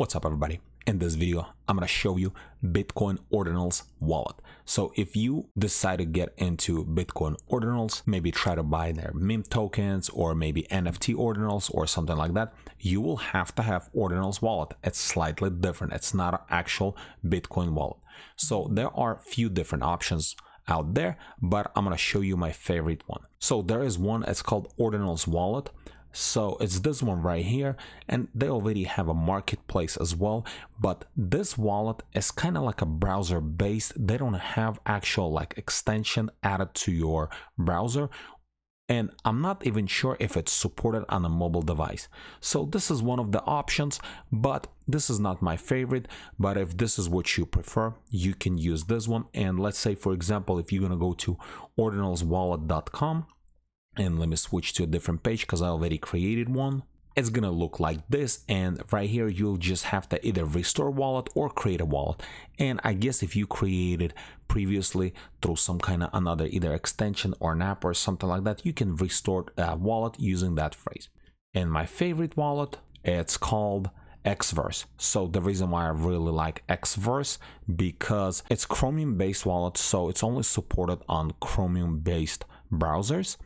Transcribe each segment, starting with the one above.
What's up, everybody? In this video, I'm going to show you Bitcoin Ordinals wallet. So if you decide to get into Bitcoin Ordinals, maybe try to buy their meme tokens or maybe NFT Ordinals or something like that, you will have to have Ordinals wallet. It's slightly different. It's not an actual Bitcoin wallet. So there are a few different options out there, but I'm going to show you my favorite one. So there is one, it's called Ordinals wallet. So it's this one right here, and they already have a marketplace as well, but this wallet is kind of like a browser based. They don't have actual like extension added to your browser, and I'm not even sure if it's supported on a mobile device. So this is one of the options, but this is not my favorite. But if this is what you prefer, you can use this one. And let's say, for example, if you're going to go to ordinalswallet.com, and let me switch to a different page because I already created one. It's gonna look like this, and right here you'll just have to either restore wallet or create a wallet. And I guess if you created previously through some kind of another either extension or an app or something like that, you can restore a wallet using that phrase. And my favorite wallet, it's called Xverse. So the reason why I really like Xverse, because it's Chromium based wallet, so it's only supported on Chromium based browsers.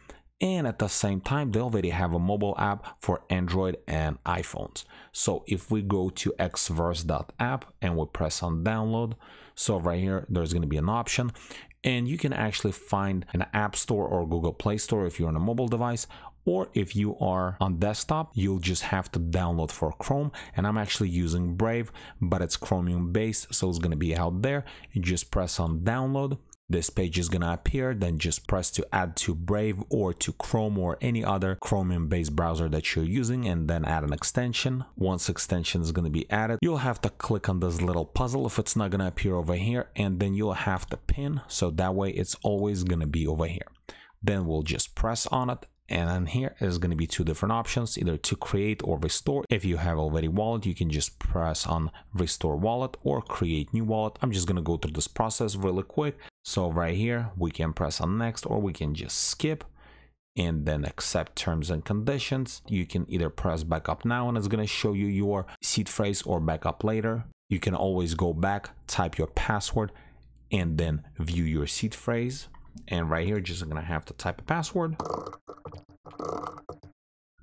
And at the same time, they already have a mobile app for Android and iPhones. So if we go to xverse.app and we press on download, so right here, there's going to be an option. And you can actually find an App Store or Google Play Store if you're on a mobile device. Or if you are on desktop, you'll just have to download for Chrome. And I'm actually using Brave, but it's Chromium based, so it's going to be out there. You just press on download. This page is going to appear, then just press to add to Brave or to Chrome or any other Chromium based browser that you're using, and then add an extension. Once extension is going to be added, you'll have to click on this little puzzle if it's not going to appear over here, and then you'll have to pin, so that way it's always going to be over here. Then we'll just press on it, and then here is going to be two different options, either to create or restore. If you have already wallet, you can just press on restore wallet or create new wallet. I'm just going to go through this process really quick. So right here, we can press on next, or we can just skip and then accept terms and conditions. You can either press back up now, and it's going to show you your seed phrase, or back up later. You can always go back, type your password, and then view your seed phrase. And right here, just going to have to type a password.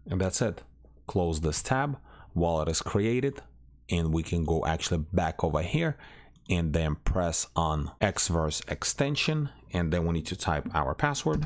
And that's it. Close this tab. Wallet is created, and we can go actually back over here, and then press on Xverse extension, and then we need to type our password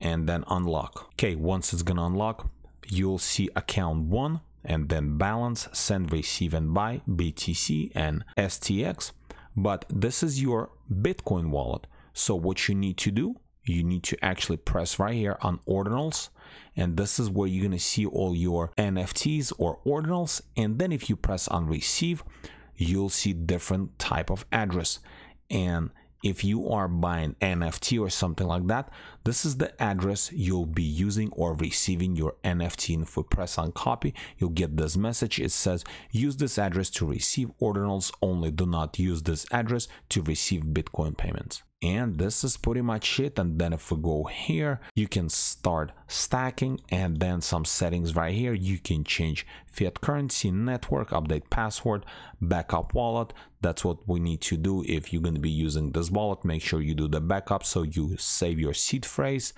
and then unlock. Okay, once it's gonna unlock, you'll see account 1 and then balance, send, receive, and buy BTC and STX. But this is your Bitcoin wallet, so what you need to do, you need to actually press right here on Ordinals, and this is where you're going to see all your NFTs or Ordinals. And then if you press on receive, you'll see different type of address, and if you are buying NFT or something like that, this is the address you'll be using or receiving your NFT. And if we press on copy, you'll get this message. It says, use this address to receive Ordinals only. Do not use this address to receive Bitcoin payments. And this is pretty much it. And then if we go here, you can start stacking, and then some settings right here. You can change fiat currency, network, update password, backup wallet. That's what we need to do. If you're going to be using this wallet, make sure you do the backup so you save your seed phrase,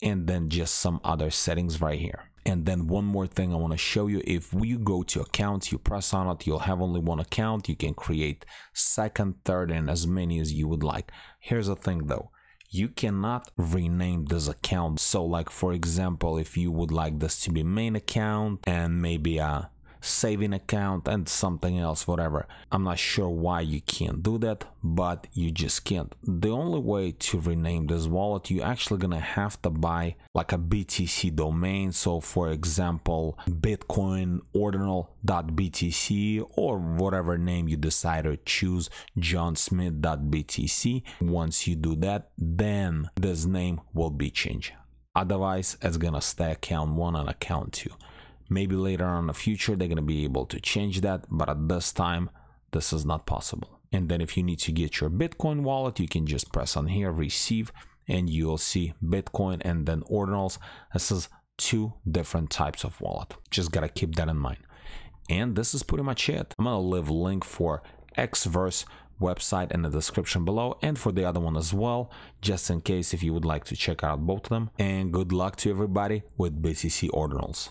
and then just some other settings right here. And then one more thing I want to show you, if you go to accounts, you press on it, you'll have only one account. You can create second, third, and as many as you would like. Here's the thing though, you cannot rename this account. So like, for example, if you would like this to be main account and maybe a saving account and something else, whatever, I'm not sure why you can't do that, but you just can't. The only way to rename this wallet, you're actually gonna have to buy like a BTC domain. So for example, bitcoinordinal.btc or whatever name you decide to choose, johnsmith.btc. once you do that, then this name will be changed. Otherwise, it's gonna stay account 1 and account 2. Maybe later on in the future, they're going to be able to change that, but at this time, this is not possible. And then if you need to get your Bitcoin wallet, you can just press on here, receive, and you'll see Bitcoin and then Ordinals. This is two different types of wallet. Just got to keep that in mind. And this is pretty much it. I'm gonna leave a link for Xverse website in the description below, and for the other one as well, just in case if you would like to check out both of them. And good luck to everybody with BTC Ordinals.